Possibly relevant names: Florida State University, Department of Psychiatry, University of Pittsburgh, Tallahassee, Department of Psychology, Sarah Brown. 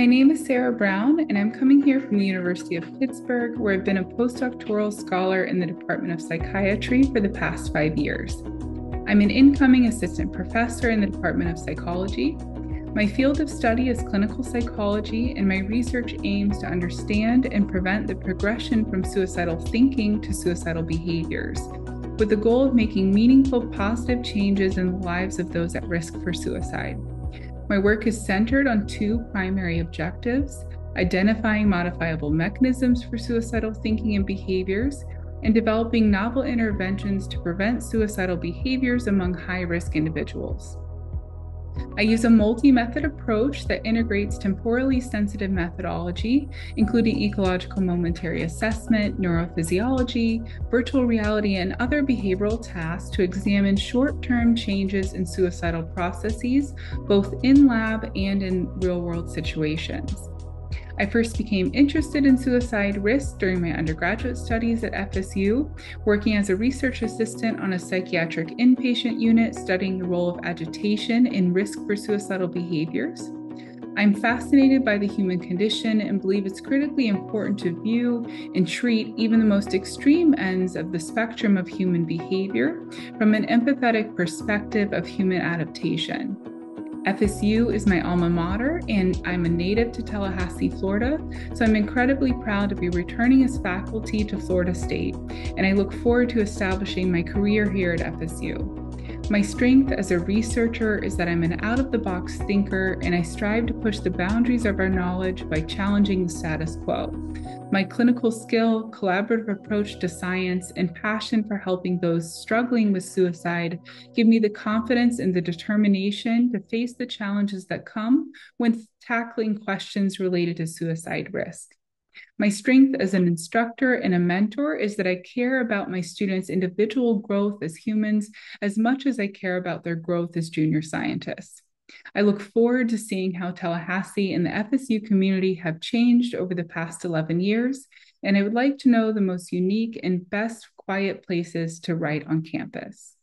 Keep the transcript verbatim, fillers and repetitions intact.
My name is Sarah Brown, and I'm coming here from the University of Pittsburgh, where I've been a postdoctoral scholar in the Department of Psychiatry for the past five years. I'm an incoming assistant professor in the Department of Psychology. My field of study is clinical psychology, and my research aims to understand and prevent the progression from suicidal thinking to suicidal behaviors, with the goal of making meaningful, positive changes in the lives of those at risk for suicide. My work is centered on two primary objectives: identifying modifiable mechanisms for suicidal thinking and behaviors, and developing novel interventions to prevent suicidal behaviors among high-risk individuals. I use a multi-method approach that integrates temporally sensitive methodology, including ecological momentary assessment, neurophysiology, virtual reality, and other behavioral tasks to examine short-term changes in suicidal processes, both in lab and in real-world situations. I first became interested in suicide risk during my undergraduate studies at F S U, working as a research assistant on a psychiatric inpatient unit studying the role of agitation in risk for suicidal behaviors. I'm fascinated by the human condition and believe it's critically important to view and treat even the most extreme ends of the spectrum of human behavior from an empathetic perspective of human adaptation. F S U is my alma mater, and I'm a native to Tallahassee, Florida, so I'm incredibly proud to be returning as faculty to Florida State, and I look forward to establishing my career here at F S U. My strength as a researcher is that I'm an out-of-the-box thinker, and I strive to push the boundaries of our knowledge by challenging the status quo. My clinical skill, collaborative approach to science, and passion for helping those struggling with suicide give me the confidence and the determination to face the challenges that come when tackling questions related to suicide risk. My strength as an instructor and a mentor is that I care about my students' individual growth as humans as much as I care about their growth as junior scientists. I look forward to seeing how Tallahassee and the F S U community have changed over the past eleven years, and I would like to know the most unique and best quiet places to write on campus.